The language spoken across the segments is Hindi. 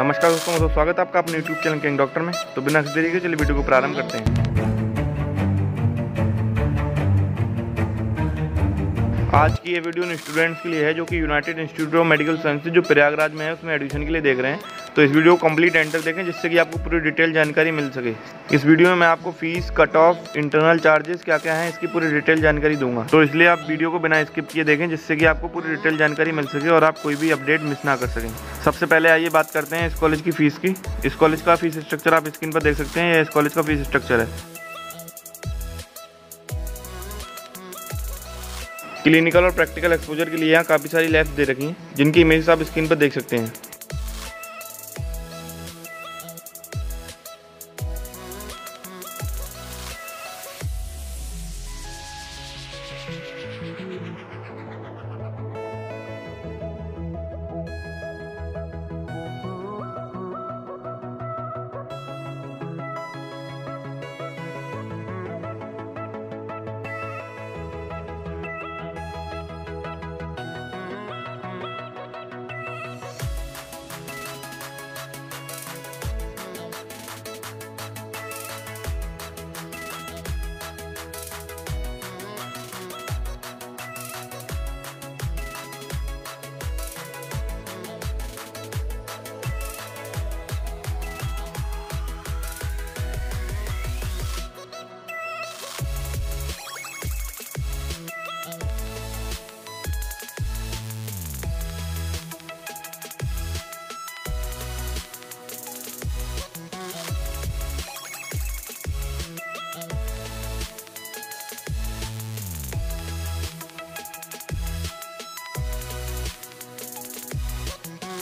नमस्कार दोस्तों, बहुत स्वागत है आपका अपने YouTube चैनल केरिंग डॉक्टर में। तो बिना किसी देरी के चलिए वीडियो को प्रारंभ करते हैं। आज की ये वीडियो उन स्टूडेंट्स के लिए है जो कि United Institute of Medical Sciences जो प्रयागराज में है उसमें एडमिशन के लिए देख रहे हैं। तो इस वीडियो को कंप्लीट एंड तक देखें जिससे कि आपको पूरी डिटेल जानकारी मिल सके। इस वीडियो में मैं आपको fees, cut off, internal charges क्या क्या हैं इसकी पूरी डिटेल जानकारी दूंगा। तो इसलिए आप वीडियो को बिना स्किप किए देखें जिससे कि आपको पूरी डिटेल जानकारी मिल सके और आप कोई भी अपडेट मिस ना कर सकें। सबसे पहले आइए बात करते हैं इस कॉलेज की फ़ीस की। इस कॉलेज का फीस स्ट्रक्चर आप स्क्रीन पर देख सकते हैं, यह इस कॉलेज का फीस स्ट्रक्चर है। क्लिनिकल और प्रैक्टिकल एक्सपोजर के लिए यहाँ काफ़ी सारी लैब्स दे रखी हैं जिनकी इमेजेस आप स्क्रीन पर देख सकते हैं।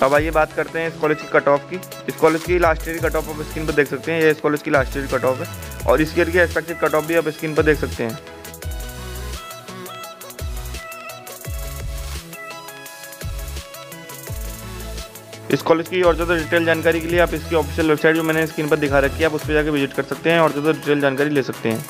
अब आइए बात करते हैं इस कॉलेज की कट ऑफ की। इस कॉलेज की लास्ट ईयर की कट ऑफ आप स्क्रीन पर देख सकते हैं, ये इस कॉलेज की लास्ट ईयर की कट ऑफ है और इस ईयर की एक्सपेक्टेड कट ऑफ भी आप स्क्रीन पर देख सकते हैं। इस कॉलेज की और ज़्यादा डिटेल जानकारी के लिए आप इसकी ऑफिशियल वेबसाइट जो मैंने स्क्रीन पर दिखा रखी है आप उस पर जाकर विजिट कर सकते हैं और ज़्यादा डिटेल जानकारी ले सकते हैं।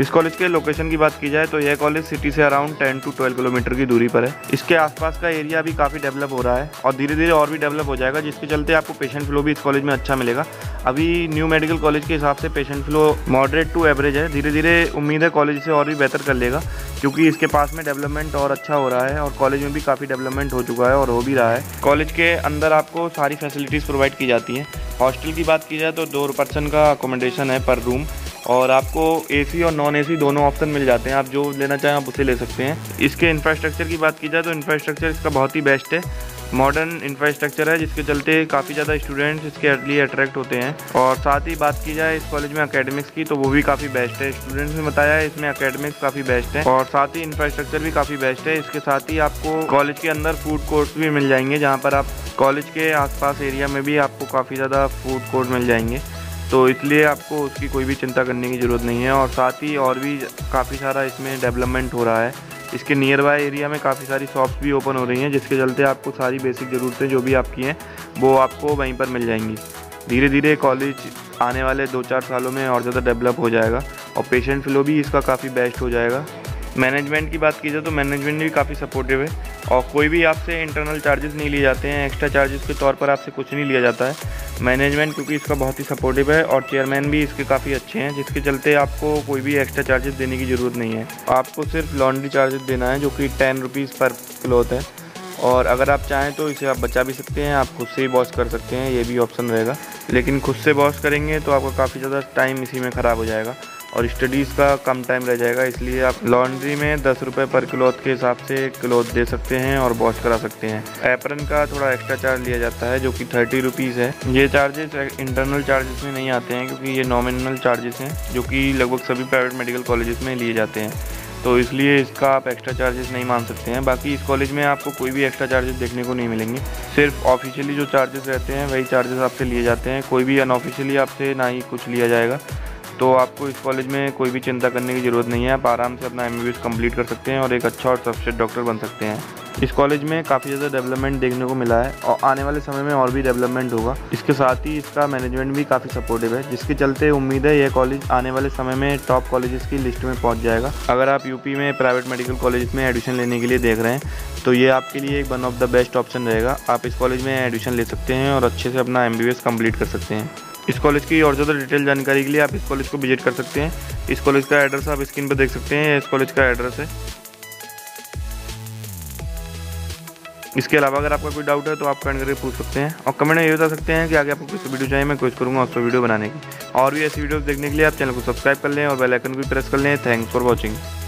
इस कॉलेज के लोकेशन की बात की जाए तो यह कॉलेज सिटी से अराउंड 10 से 12 किलोमीटर की दूरी पर है। इसके आसपास का एरिया भी काफ़ी डेवलप हो रहा है और धीरे धीरे और भी डेवलप हो जाएगा जिसके चलते आपको पेशेंट फ्लो भी इस कॉलेज में अच्छा मिलेगा। अभी न्यू मेडिकल कॉलेज के हिसाब से patient flow moderate to average है। धीरे धीरे उम्मीद है कॉलेज से और भी बेहतर कर लेगा क्योंकि इसके पास में डेवलपमेंट और अच्छा हो रहा है और कॉलेज में भी काफ़ी डेवलपमेंट हो चुका है और हो भी रहा है। कॉलेज के अंदर आपको सारी फैसिलिटीज़ प्रोवाइड की जाती हैं। हॉस्टल की बात की जाए तो 2 पर्सन का अकोमोडेशन है पर रूम और आपको एसी और नॉन एसी दोनों ऑप्शन मिल जाते हैं। आप जो लेना चाहें आप उसे ले सकते हैं। इसके इंफ्रास्ट्रक्चर की बात की जाए तो इंफ्रास्ट्रक्चर इसका बहुत ही बेस्ट है, मॉडर्न इंफ्रास्ट्रक्चर है जिसके चलते काफ़ी ज़्यादा स्टूडेंट्स इसके लिए अट्रैक्ट होते हैं। और साथ ही बात की जाए इस कॉलेज में अकेडमिक्स की तो वो भी काफ़ी बेस्ट है। स्टूडेंट्स ने बताया है इसमें अकेडमिक्स काफ़ी बेस्ट है और साथ ही इंफ्रास्ट्रक्चर भी काफ़ी बेस्ट है। इसके साथ ही आपको कॉलेज के अंदर फूड कोर्ट्स भी मिल जाएंगे जहाँ पर आप कॉलेज के आसपास एरिया में भी आपको काफ़ी ज़्यादा फूड कोर्ट मिल जाएंगे तो इसलिए आपको उसकी कोई भी चिंता करने की ज़रूरत नहीं है। और साथ ही और भी काफ़ी सारा इसमें डेवलपमेंट हो रहा है। इसके नियर बाय एरिया में काफ़ी सारी शॉप्स भी ओपन हो रही हैं जिसके चलते आपको सारी बेसिक ज़रूरतें जो भी आपकी हैं वो आपको वहीं पर मिल जाएंगी। धीरे धीरे कॉलेज आने वाले 2-4 सालों में और ज़्यादा डेवलप हो जाएगा और पेशेंट फ्लो भी इसका काफ़ी बेस्ट हो जाएगा। मैनेजमेंट की बात की जाए तो मैनेजमेंट भी काफ़ी सपोर्टिव है और कोई भी आपसे इंटरनल चार्जेस नहीं लिए जाते हैं। एक्स्ट्रा चार्जेस के तौर पर आपसे कुछ नहीं लिया जाता है। मैनेजमेंट क्योंकि इसका बहुत ही सपोर्टिव है और चेयरमैन भी इसके काफ़ी अच्छे हैं जिसके चलते आपको कोई भी एक्स्ट्रा चार्जेस देने की ज़रूरत नहीं है। आपको सिर्फ लॉन्ड्री चार्जेस देना है जो कि 10 रुपीज़ पर क्लॉथ है और अगर आप चाहें तो इसे आप बचा भी सकते हैं, आप खुद से ही वॉश कर सकते हैं, ये भी ऑप्शन रहेगा। लेकिन खुद से वॉश करेंगे तो आपका काफ़ी ज़्यादा टाइम इसी में ख़राब हो जाएगा और स्टडीज़ का कम टाइम रह जाएगा। इसलिए आप लॉन्ड्री में 10 रुपये पर क्लॉथ के हिसाब से क्लॉथ दे सकते हैं और वॉश करा सकते हैं। एप्रन का थोड़ा एक्स्ट्रा चार्ज लिया जाता है जो कि 30 रुपीज़ है। ये चार्जेस इंटरनल चार्जेस में नहीं आते हैं क्योंकि ये नॉमिनल चार्जेस हैं जो कि लगभग सभी प्राइवेट मेडिकल कॉलेजेस में लिए जाते हैं तो इसलिए इसका आप एक्स्ट्रा चार्जेस नहीं मान सकते हैं। बाकी इस कॉलेज में आपको कोई भी एक्स्ट्रा चार्जेस देखने को नहीं मिलेंगे, सिर्फ ऑफिशियली जो चार्जेस रहते हैं वही चार्जेस आपसे लिए जाते हैं। कोई भी अनऑफिशियली आपसे ना ही कुछ लिया जाएगा तो आपको इस कॉलेज में कोई भी चिंता करने की ज़रूरत नहीं है। आप आराम से अपना MBBS कंप्लीट कर सकते हैं और एक अच्छा और सर्वश्रेष्ठ डॉक्टर बन सकते हैं। इस कॉलेज में काफ़ी ज़्यादा डेवलपमेंट देखने को मिला है और आने वाले समय में और भी डेवलपमेंट होगा। इसके साथ ही इसका मैनेजमेंट भी काफ़ी सपोर्टिव है, जिसके चलते उम्मीद है यह कॉलेज आने वाले समय में टॉप कॉलेजेस की लिस्ट में पहुंच जाएगा। अगर आप यूपी में प्राइवेट मेडिकल कॉलेज में एडमिशन लेने के लिए देख रहे हैं तो ये आपके लिए एक one of the best option रहेगा। आप इस कॉलेज में एडमिशन ले सकते हैं और अच्छे से अपना MBBS कंप्लीट कर सकते हैं। इस कॉलेज की और ज़्यादा डिटेल जानकारी के लिए आप इस कॉलेज को विजिट कर सकते हैं। इस कॉलेज का एड्रेस आप स्क्रीन पर देख सकते हैं, इस कॉलेज का एड्रेस है। इसके अलावा अगर आपका कोई डाउट है तो आप कमेंट करके पूछ सकते हैं और कमेंट में ये बता सकते हैं कि आगे आपको किस वीडियो चाहिए। मैं कोशिश करूँगा उस पर वीडियो बनाने की। और भी ऐसी वीडियोज़ देखने के लिए आप चैनल को सब्सक्राइब कर लें और बेल आइकन को भी प्रेस कर लें। Thanks for watching.